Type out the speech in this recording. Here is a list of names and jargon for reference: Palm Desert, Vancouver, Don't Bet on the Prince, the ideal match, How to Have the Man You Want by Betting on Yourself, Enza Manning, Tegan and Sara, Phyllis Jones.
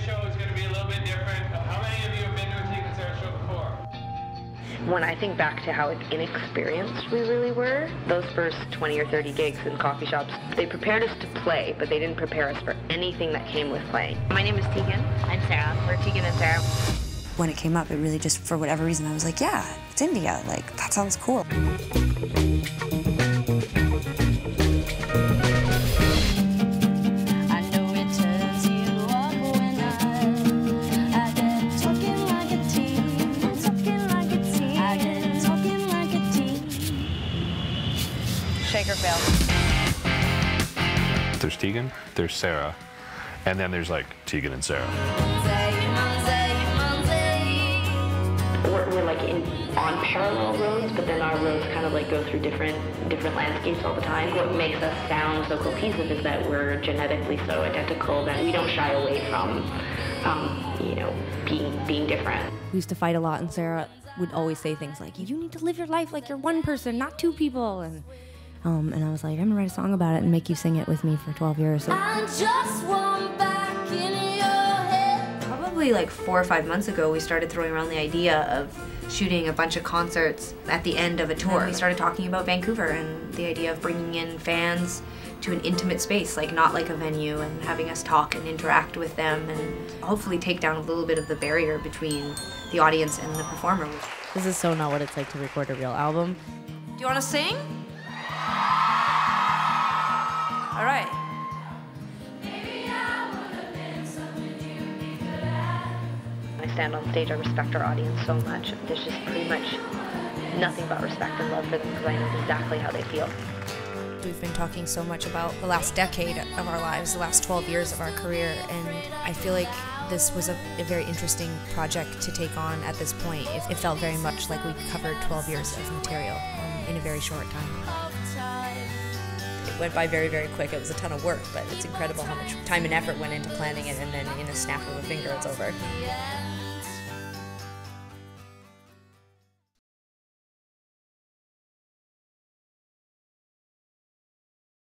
tonight's show is going to be a little bit different. How many of you have been to a Tegan and Sara show before? When I think back to how inexperienced we really were, those first 20 or 30 gigs in coffee shops, they prepared us to play, but they didn't prepare us for anything that came with playing. My name is Tegan. I'm Sara. We're Tegan and Sara. When it came up, it really just, for whatever reason, I was like, yeah, it's India. Like, that sounds cool. There's Tegan, there's Sara, and then there's like Tegan and Sara. We're like on parallel roads, but then our roads kind of like go through different landscapes all the time. What makes us sound so cohesive is that we're genetically so identical that we don't shy away from, you know, being different. We used to fight a lot, and Sara would always say things like, "You need to live your life like you're one person, not two people." And I was like, I'm going to write a song about it and make you sing it with me for 12 years. I just want back in your head. Probably like 4 or 5 months ago, we started throwing around the idea of shooting a bunch of concerts at the end of a tour. And we started talking about Vancouver and the idea of bringing in fans to an intimate space, like not like a venue, and having us talk and interact with them and hopefully take down a little bit of the barrier between the audience and the performer. This is so not what it's like to record a real album. Do you want to sing? All right. When I stand on stage, I respect our audience so much. There's just pretty much nothing but respect and love for them because I know exactly how they feel. We've been talking so much about the last decade of our lives, the last 12 years of our career, and I feel like this was a very interesting project to take on at this point. It felt very much like we covered 12 years of material in a very short time. It went by very, very quick. It was a ton of work, but it's incredible how much time and effort went into planning it, and then in a snap of a finger, it's over.